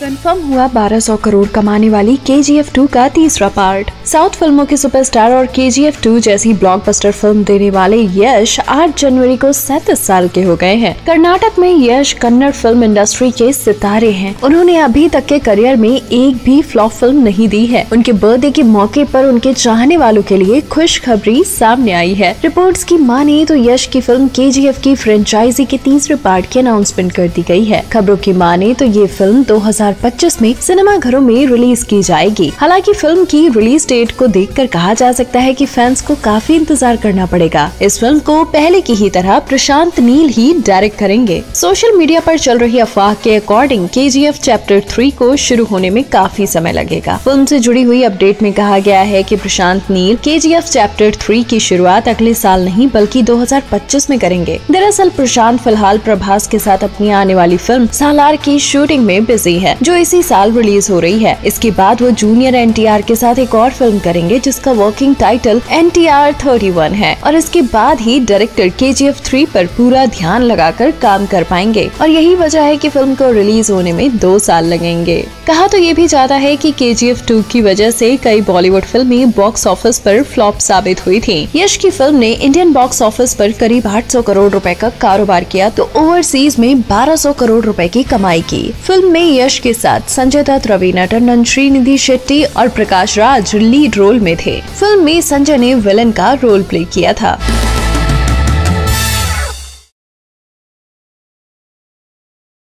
Confirm हुआ 1200 करोड़ कमाने वाली KGF 2 का तीसरा पार्ट। साउथ फिल्मों के सुपरस्टार और KGF 2 जैसी ब्लॉकबस्टर फिल्म देने वाले यश 8 जनवरी को 37 साल के हो गए हैं। कर्नाटक में यश कन्नड़ फिल्म इंडस्ट्री के सितारे हैं। उन्होंने अभी तक के करियर में एक भी फ्लॉप फिल्म नहीं दी है। उनके बर्थडे के मौके पर उनके चाहने वालों के लिए खुशखबरी सामने आई है। रिपोर्ट्स की माने तो यश की फिल्म KGF की फ्रेंचाइजी के तीसरे पार्ट की अनाउंसमेंट कर दी गयी है। खबरों की माने तो ये फिल्म 2025 में सिनेमा घरों में रिलीज की जाएगी। हालांकि फिल्म की रिलीज डेट को देखकर कहा जा सकता है कि फैंस को काफी इंतजार करना पड़ेगा। इस फिल्म को पहले की ही तरह प्रशांत नील ही डायरेक्ट करेंगे। सोशल मीडिया पर चल रही अफवाह के अकॉर्डिंग KGF चैप्टर 3 को शुरू होने में काफी समय लगेगा। फिल्म से जुड़ी हुई अपडेट में कहा गया है कि प्रशांत नील KGF चैप्टर 3 की शुरुआत अगले साल नहीं बल्कि 2025 में करेंगे। दरअसल प्रशांत फिलहाल प्रभास के साथ अपनी आने वाली फिल्म सालार की शूटिंग में बिजी है, जो इसी साल रिलीज हो रही है। इसके बाद वो जूनियर NTR के साथ एक और फिल्म करेंगे जिसका वर्किंग टाइटल NTR 31 है और इसके बाद ही डायरेक्टर KGF 3 पर पूरा ध्यान लगाकर काम कर पाएंगे और यही वजह है कि फिल्म को रिलीज होने में 2 साल लगेंगे। कहा तो ये भी जाता है कि KGF 2 की वजह से कई बॉलीवुड फिल्में बॉक्स ऑफिस पर फ्लॉप साबित हुई थी। यश की फिल्म ने इंडियन बॉक्स ऑफिस पर करीब 800 करोड़ रुपए का कारोबार किया तो ओवरसीज में 1200 करोड़ रुपए की कमाई की। फिल्म में यश के साथ संजय दत्त, रवीना टंडन, श्रीनिधि शेट्टी और प्रकाश राज लीड रोल में थे। फिल्म में संजय ने विलन का रोल प्ले किया था।